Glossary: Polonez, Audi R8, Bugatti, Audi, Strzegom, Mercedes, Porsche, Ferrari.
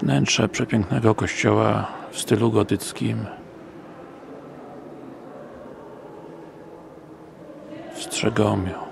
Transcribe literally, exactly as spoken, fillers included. Wnętrze przepięknego kościoła w stylu gotyckim w Strzegomiu.